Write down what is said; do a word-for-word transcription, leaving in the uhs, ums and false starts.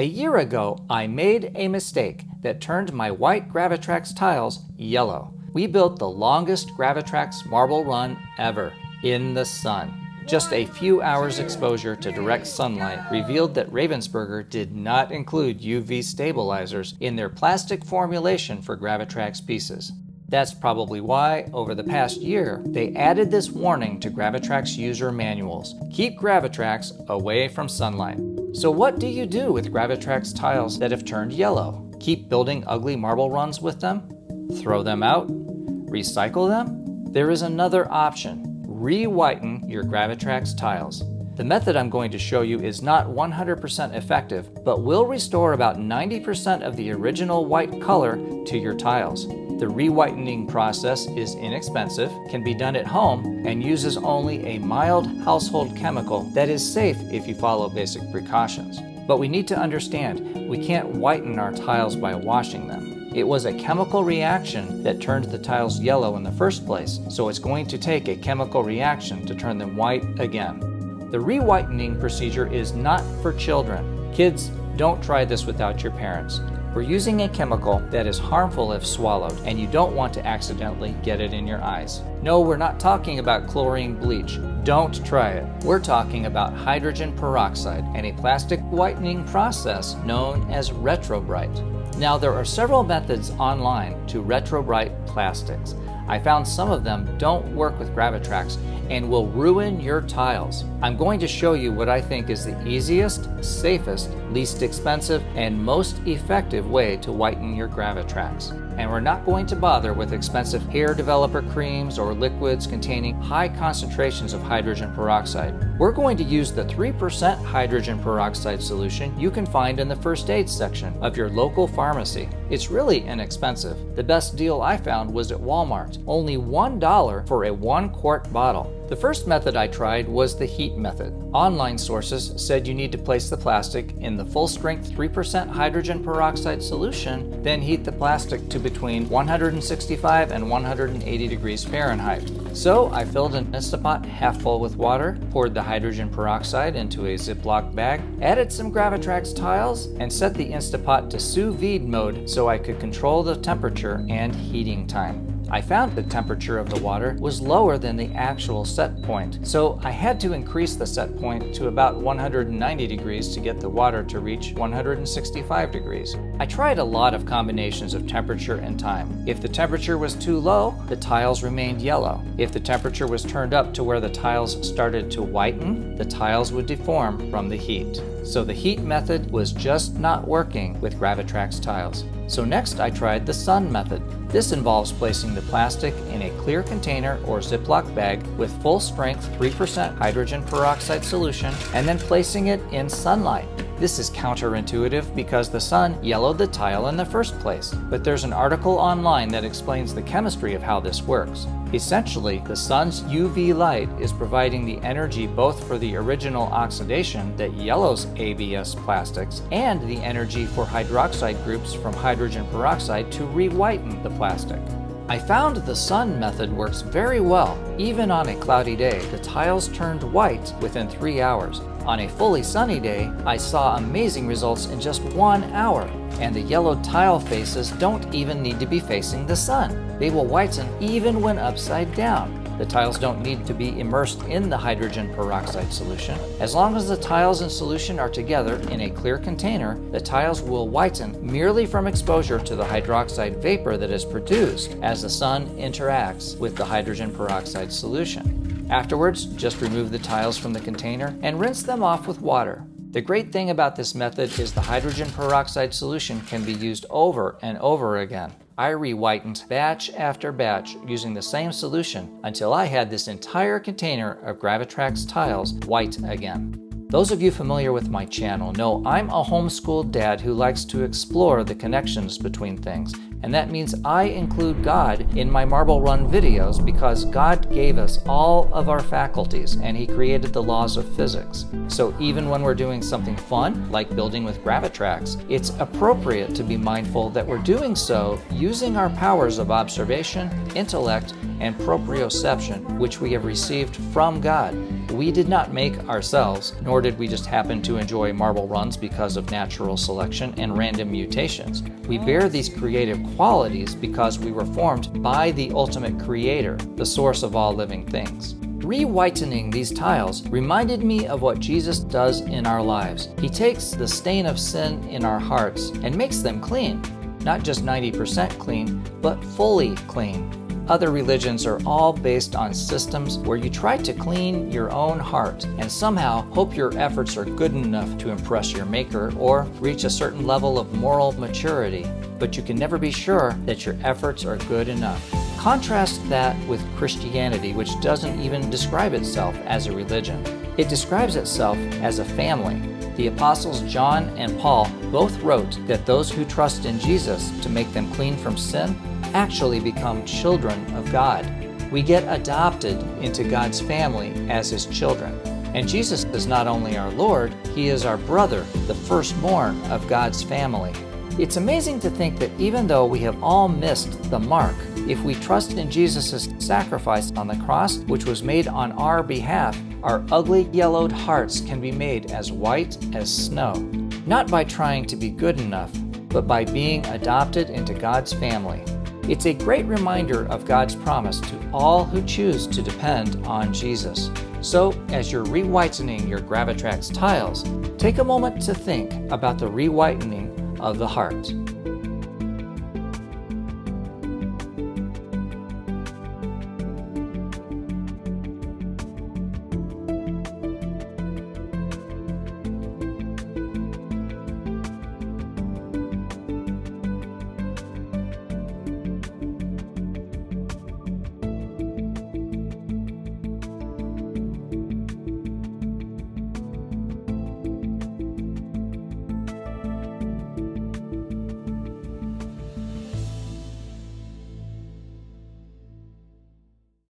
A year ago, I made a mistake that turned my white GraviTrax tiles yellow. We built the longest GraviTrax marble run ever in the sun. Just a few hours exposure to direct sunlight revealed that Ravensburger did not include U V stabilizers in their plastic formulation for GraviTrax pieces. That's probably why, over the past year, they added this warning to GraviTrax user manuals: keep GraviTrax away from sunlight. So what do you do with GraviTrax tiles that have turned yellow? Keep building ugly marble runs with them? Throw them out? Recycle them? There is another option. Re-whiten your GraviTrax tiles. The method I'm going to show you is not one hundred percent effective, but will restore about ninety percent of the original white color to your tiles. The re-whitening process is inexpensive, can be done at home, and uses only a mild household chemical that is safe if you follow basic precautions. But we need to understand, we can't whiten our tiles by washing them. It was a chemical reaction that turned the tiles yellow in the first place, so it's going to take a chemical reaction to turn them white again. The re-whitening procedure is not for children. Kids, don't try this without your parents. We're using a chemical that is harmful if swallowed, and you don't want to accidentally get it in your eyes. No, we're not talking about chlorine bleach. Don't try it. We're talking about hydrogen peroxide and a plastic whitening process known as Retrobrite. Now, there are several methods online to Retrobrite plastics. I found some of them don't work with GraviTrax and will ruin your tiles. I'm going to show you what I think is the easiest, safest, least expensive, and most effective way to whiten your GraviTrax. And we're not going to bother with expensive hair developer creams or liquids containing high concentrations of hydrogen peroxide. We're going to use the three percent hydrogen peroxide solution you can find in the first aid section of your local pharmacy. It's really inexpensive. The best deal I found was at Walmart, only one dollar for a one quart bottle. The first method I tried was the heat method. Online sources said you need to place the plastic in the full strength three percent hydrogen peroxide solution, then heat the plastic to between one hundred sixty-five and one hundred eighty degrees Fahrenheit. So I filled an Instapot half full with water, poured the hydrogen peroxide into a Ziploc bag, added some GraviTrax tiles, and set the Instapot to sous vide mode so I could control the temperature and heating time. I found the temperature of the water was lower than the actual set point, so I had to increase the set point to about one hundred ninety degrees to get the water to reach one hundred sixty-five degrees. I tried a lot of combinations of temperature and time. If the temperature was too low, the tiles remained yellow. If the temperature was turned up to where the tiles started to whiten, the tiles would deform from the heat. So the heat method was just not working with GraviTrax tiles. So next I tried the sun method. This involves placing the plastic in a clear container or Ziploc bag with full strength three percent hydrogen peroxide solution and then placing it in sunlight. This is counterintuitive because the sun yellowed the tile in the first place, but there's an article online that explains the chemistry of how this works. Essentially, the sun's U V light is providing the energy both for the original oxidation that yellows A B S plastics and the energy for hydroxide groups from hydrogen peroxide to re-whiten the plastic. I found the sun method works very well. Even on a cloudy day, the tiles turned white within three hours. On a fully sunny day, I saw amazing results in just one hour, and the yellow tile faces don't even need to be facing the sun. They will whiten even when upside down. The tiles don't need to be immersed in the hydrogen peroxide solution. As long as the tiles and solution are together in a clear container, the tiles will whiten merely from exposure to the hydroxide vapor that is produced as the sun interacts with the hydrogen peroxide solution. Afterwards, just remove the tiles from the container and rinse them off with water. The great thing about this method is the hydrogen peroxide solution can be used over and over again. I re-whitened batch after batch using the same solution until I had this entire container of GraviTrax tiles white again. Those of you familiar with my channel know I'm a homeschooled dad who likes to explore the connections between things, and that means I include God in my Marble Run videos because God gave us all of our faculties and He created the laws of physics. So even when we're doing something fun, like building with GraviTrax, it's appropriate to be mindful that we're doing so using our powers of observation, intellect, and proprioception, which we have received from God. we did not make ourselves, nor did we just happen to enjoy marble runs because of natural selection and random mutations. We bear these creative qualities because we were formed by the ultimate creator, the source of all living things. Re-whitening these tiles reminded me of what Jesus does in our lives. He takes the stain of sin in our hearts and makes them clean. Not just ninety percent clean, but fully clean. Other religions are all based on systems where you try to clean your own heart and somehow hope your efforts are good enough to impress your maker or reach a certain level of moral maturity, but you can never be sure that your efforts are good enough. Contrast that with Christianity, which doesn't even describe itself as a religion. It describes itself as a family. The apostles John and Paul both wrote that those who trust in Jesus to make them clean from sin actually become children of God. We get adopted into God's family as His children. And Jesus is not only our Lord, He is our brother, the firstborn of God's family. It's amazing to think that even though we have all missed the mark, if we trust in Jesus' sacrifice on the cross, which was made on our behalf, our ugly yellowed hearts can be made as white as snow. Not by trying to be good enough, but by being adopted into God's family. It's a great reminder of God's promise to all who choose to depend on Jesus. So, as you're re-whitening your GraviTrax tiles, take a moment to think about the re-whitening of the heart.